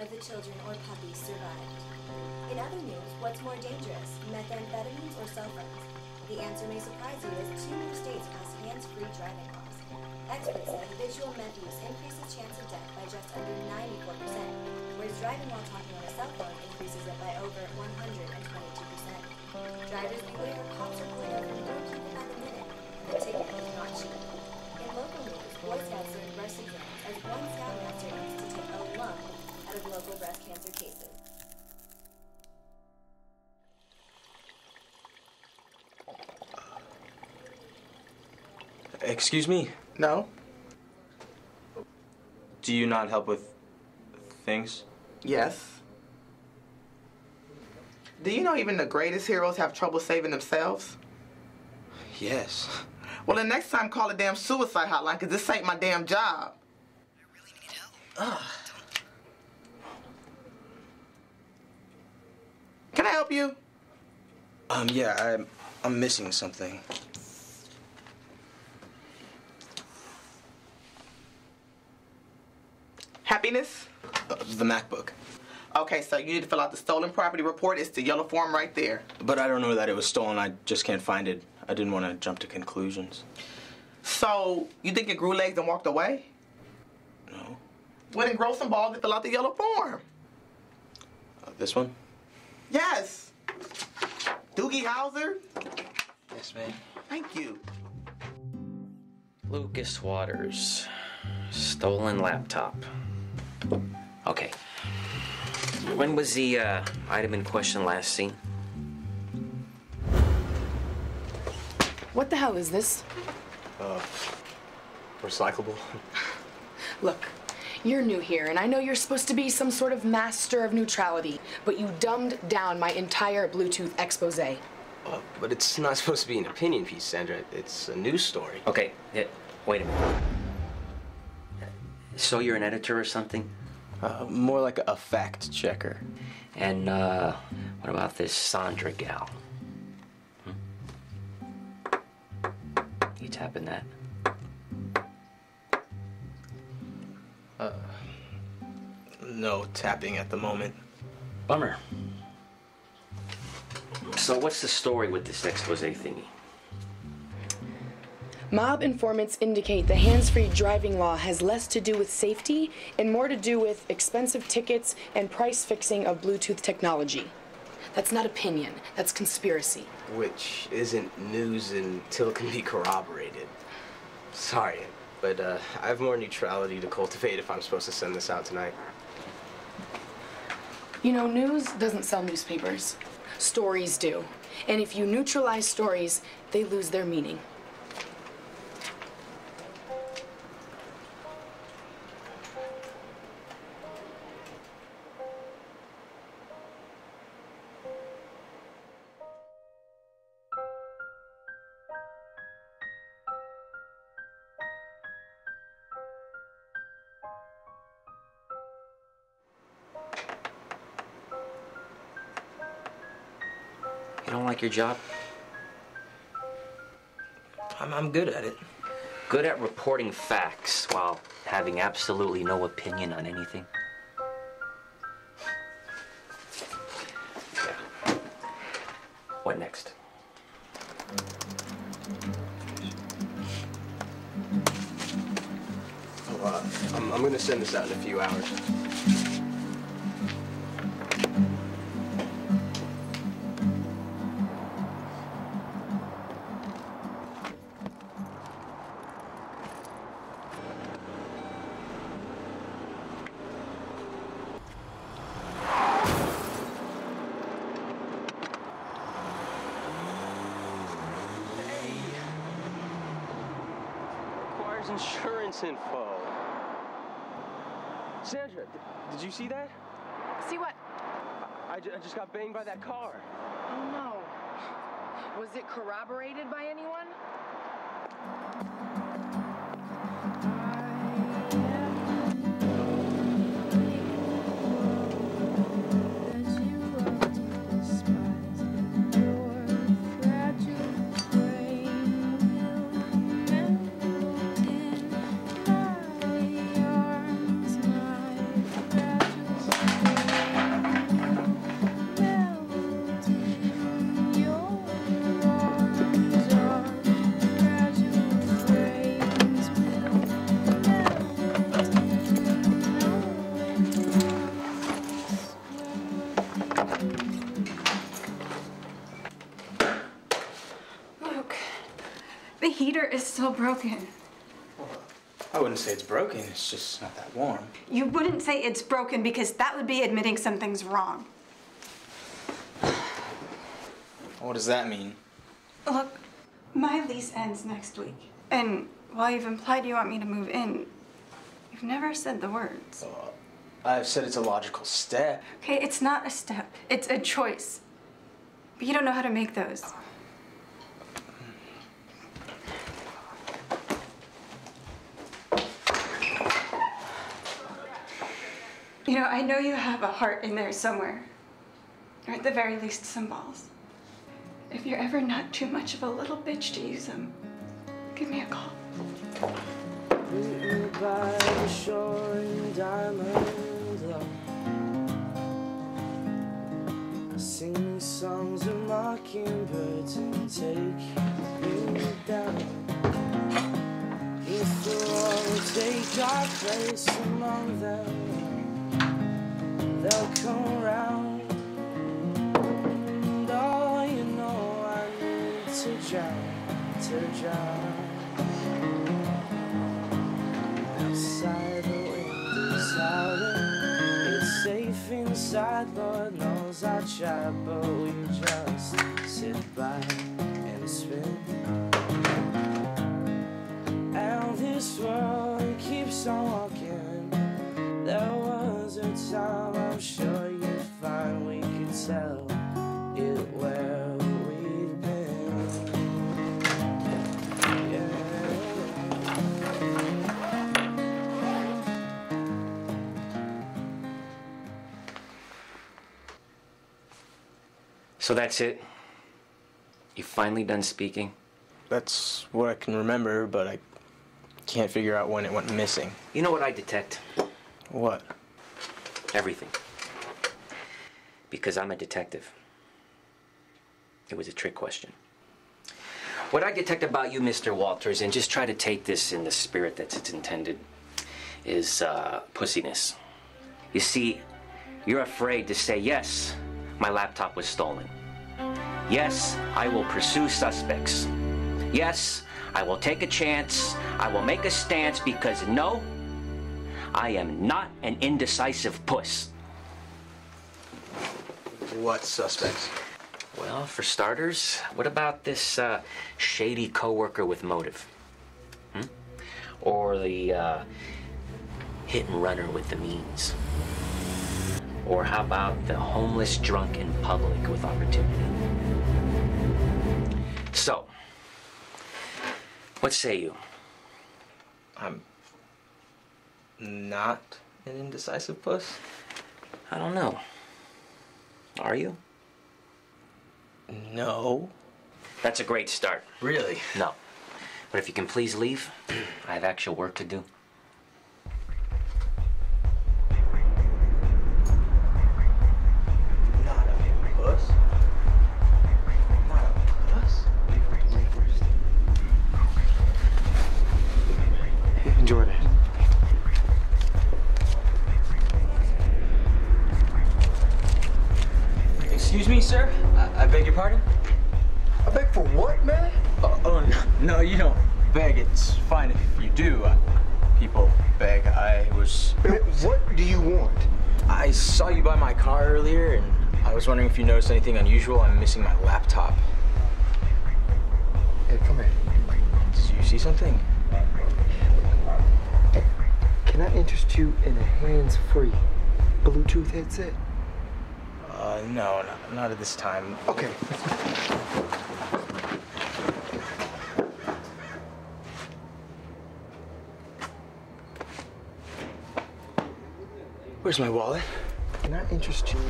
of the children or puppies survived. In other news, what's more dangerous, methamphetamines or cell phones? The answer may surprise you as 2 new states pass hands-free driving laws. Experts say habitual meth use increases the chance of death by just under 94%, whereas driving while talking on a cell phone increases it by over 122%. Drivers beware, cops are pulling over more people by the minute, and the ticket is not cheap. In local news, Boy Scouts are in breast exams as one scoutmaster aims to take a lump out of local breast cancer cases. Excuse me? No. Do you not help with things? Yes. Do you know even the greatest heroes have trouble saving themselves? Yes. Well, the next time call the damn suicide hotline, because this ain't my damn job. I really need help. Can I help you? Yeah, I'm missing something. Happiness? The MacBook. Okay, so you need to fill out the stolen property report. It's the yellow form right there. But I don't know that it was stolen. I just can't find it. I didn't want to jump to conclusions. So, you think it grew legs and walked away? No. Well, then grow some balls and fill out the yellow form. This one? Yes. Doogie Howser? Yes, ma'am. Thank you. Lucas Walters. Stolen laptop. Okay. When was the item in question last seen? What the hell is this? Recyclable. Look, you're new here, and I know you're supposed to be some sort of master of neutrality, but you dumbed down my entire Bluetooth expose. But it's not supposed to be an opinion piece, Sandra. It's a news story. Okay, wait a minute. So you're an editor or something? More like a fact checker. And what about this Sandra gal? You tapping that? No tapping at the moment. Bummer. So what's the story with this expose thingy? Mob informants indicate the hands-free driving law has less to do with safety and more to do with expensive tickets and price fixing of Bluetooth technology. That's not opinion, that's conspiracy. Which isn't news until it can be corroborated. Sorry, but I have more neutrality to cultivate if I'm supposed to send this out tonight. You know, news doesn't sell newspapers. Stories do. And if you neutralize stories, they lose their meaning. You don't like your job? I'm good at it. Good at reporting facts while having absolutely no opinion on anything? Yeah. What next? Oh, I'm gonna send this out in a few hours. Insurance info. Sandra, did you see that? See what? I just got banged by that car. Oh no. Was it corroborated by anyone? is still broken. Well, I wouldn't say it's broken, it's just not that warm. You wouldn't say it's broken because that would be admitting something's wrong. What does that mean? Look, my lease ends next week. And while you've implied you want me to move in, you've never said the words. I've said it's a logical step. Okay, it's not a step. It's a choice. But you don't know how to make those. You know, I know you have a heart in there somewhere. Or at the very least, some balls. If you're ever not too much of a little bitch to use them, give me a call. By the shore in diamonds I sing these songs of mockingbirds and take me down. If the world take our place among them, they'll come round. And all you know I need to drown, to drown. Outside the window's howling, it's safe inside, Lord knows I tried, but we just sit by and spin. And this world keeps on walking. There was a time, I'm sure you'd find, we could tell it where we've been. So that's it? You finally done speaking? That's what I can remember, but I can't figure out when it went missing. You know what I detect? What? Everything. Because I'm a detective. It was a trick question. What I detect about you, Mr. Walters, and just try to take this in the spirit that it's intended, is pussiness. You see, you're afraid to say, yes, my laptop was stolen. Yes, I will pursue suspects. Yes, I will take a chance. I will make a stance because no, I am not an indecisive puss. What suspects? Well, for starters, what about this shady coworker with motive? Hmm? Or the hit and runner with the means? Or how about the homeless drunk in public with opportunity? So, what say you? I'm not an indecisive puss? I don't know. Are you? No. That's a great start. Really? No. But if you can please leave, I have actual work to do. Excuse me, sir? I beg your pardon? I beg for what, man? Oh, no, you don't beg. It's fine if you do. People beg. What do you want? I saw you by my car earlier, and I was wondering if you noticed anything unusual. I'm missing my laptop. Hey, come here. Did you see something? Can I interest you in a hands-free Bluetooth headset? No, not at this time. Okay. Where's my wallet? Can I interest you?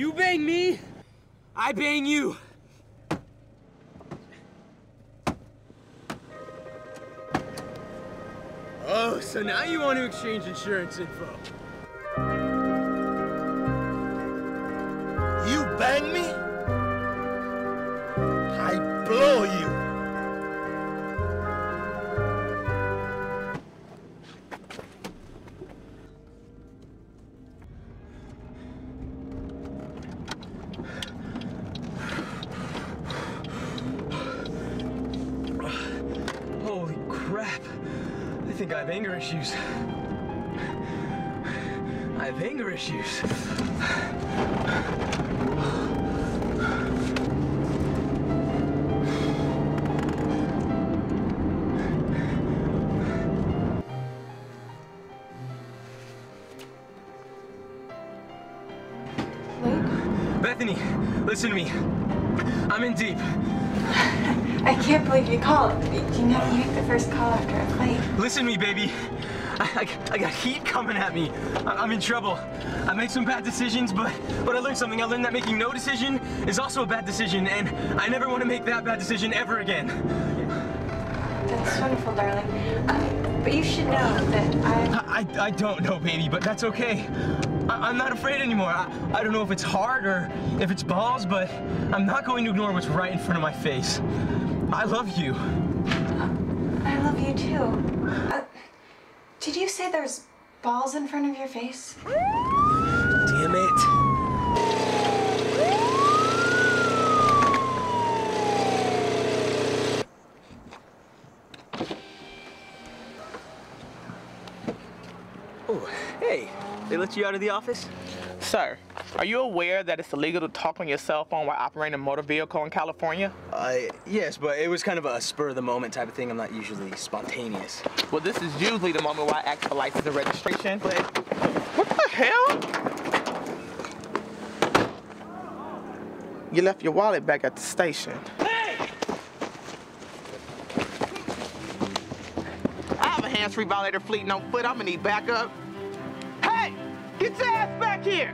You bang me, I bang you. Oh, so now you want to exchange insurance info. You bang me, I blow you. I think I have anger issues. I have anger issues. Luke? Bethany, listen to me. I'm in deep. I can't believe you called. You never make the first call after a fight. Listen to me, baby. I got heat coming at me. I'm in trouble. I made some bad decisions, but I learned something. I learned that making no decision is also a bad decision, and I never want to make that bad decision ever again. That's wonderful, darling. But you should know that I don't know, baby, but that's okay. I'm not afraid anymore. I don't know if it's heart or if it's balls, but I'm not going to ignore what's right in front of my face. I love you. I love you too. Did you say there's balls in front of your face? Damn it. Oh, hey, they let you out of the office? Sir, are you aware that it's illegal to talk on your cell phone while operating a motor vehicle in California? Yes, but it was kind of a spur of the moment type of thing. I'm not usually spontaneous. Well, this is usually the moment where I ask for license and registration, but what the hell? You left your wallet back at the station. Hey! I have a hands-free violator fleeting on foot. I'm gonna need backup. Get your ass back here!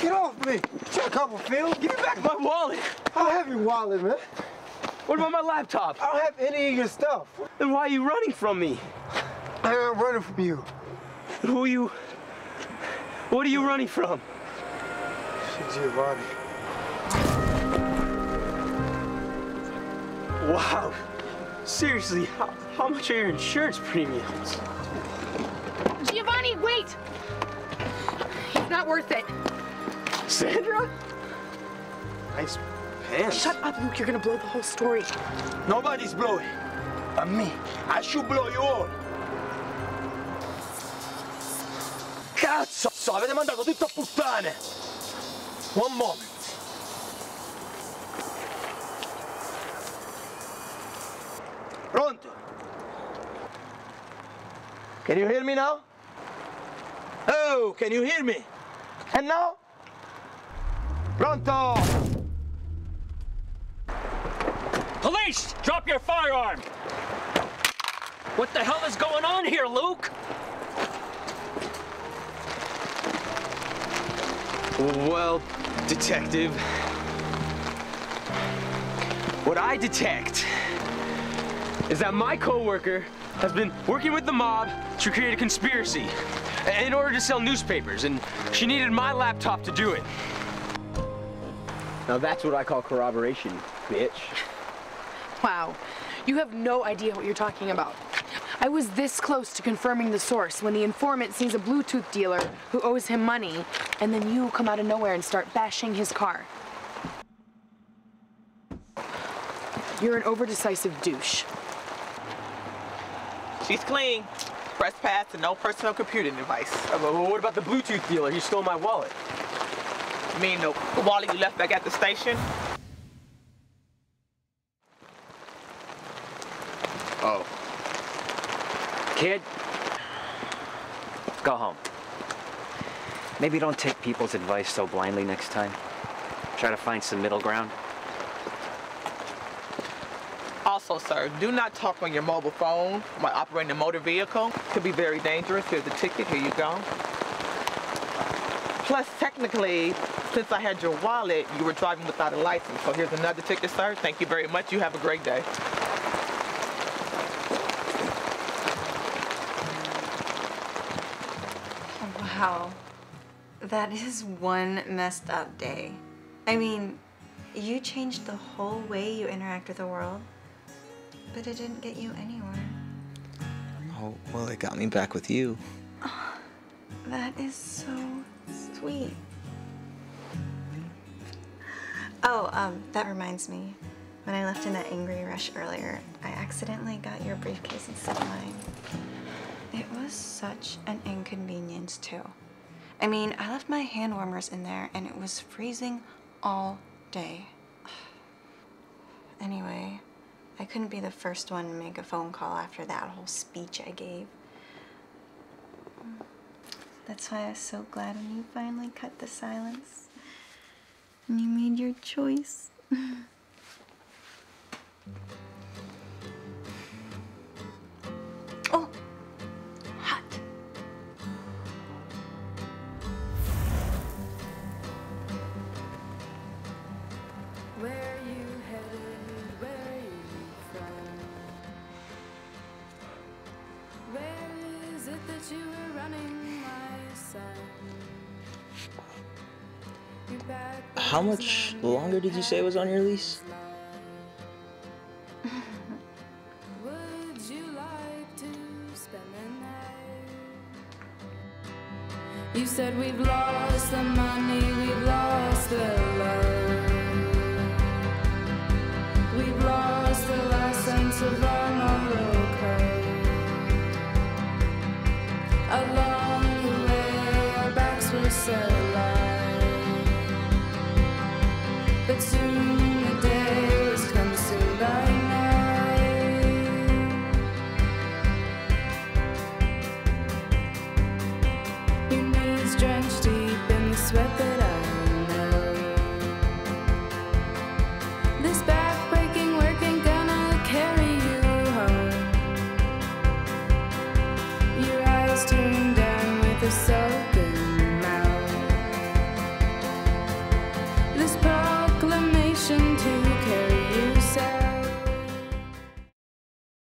Get off me! Shut the couple, Phil. Give me back my wallet. I don't have your wallet, man. What about my laptop? I don't have any of your stuff. Then why are you running from me? I am running from you. Who are you? What are you running from? Giovanni. Wow. Seriously, how much are your insurance premiums? Giovanni, wait! It's not worth it. Sandra? Nice pants. Shut up, Luke. You're gonna blow the whole story. Nobody's blowing. But me. I should blow you all. Cazzo! Avete mandato tutto a puttane! One moment. Pronto? Can you hear me now? Oh, can you hear me? And now? Pronto! Police! Drop your firearm! What the hell is going on here, Luke? Well, detective, what I detect is that my co-worker has been working with the mob to create a conspiracy in order to sell newspapers, and she needed my laptop to do it. Now that's what I call corroboration, bitch. Wow, you have no idea what you're talking about. I was this close to confirming the source when the informant sees a Bluetooth dealer who owes him money, and then you come out of nowhere and start bashing his car. You're an over-decisive douche. She's clean. Press pass and no personal computing device. Well, what about the Bluetooth dealer? He stole my wallet. You mean the wallet you left back at the station? Oh. Kid, go home. Maybe don't take people's advice so blindly next time. Try to find some middle ground. Also, sir, do not talk on your mobile phone while operating a motor vehicle. Could be very dangerous. Here's the ticket. Here you go. Plus, technically, since I had your wallet, you were driving without a license. So here's another ticket, sir. Thank you very much. You have a great day. Wow. That is one messed up day. I mean, you changed the whole way you interact with the world, but it didn't get you anywhere. Oh, well, it got me back with you. Oh, that is so sweet. Oh, that reminds me. When I left in that angry rush earlier, I accidentally got your briefcase instead of mine. It was such an inconvenience, too. I mean, I left my hand warmers in there, and it was freezing all day. Anyway, I couldn't be the first one to make a phone call after that whole speech I gave. That's why I was so glad when you finally cut the silence and you made your choice. How much longer did you say was on your lease? Would you like to spend the night? You said we've lost the money, we've lost the love, we've lost the last sense of our moral code. Along the way, our backs were so low.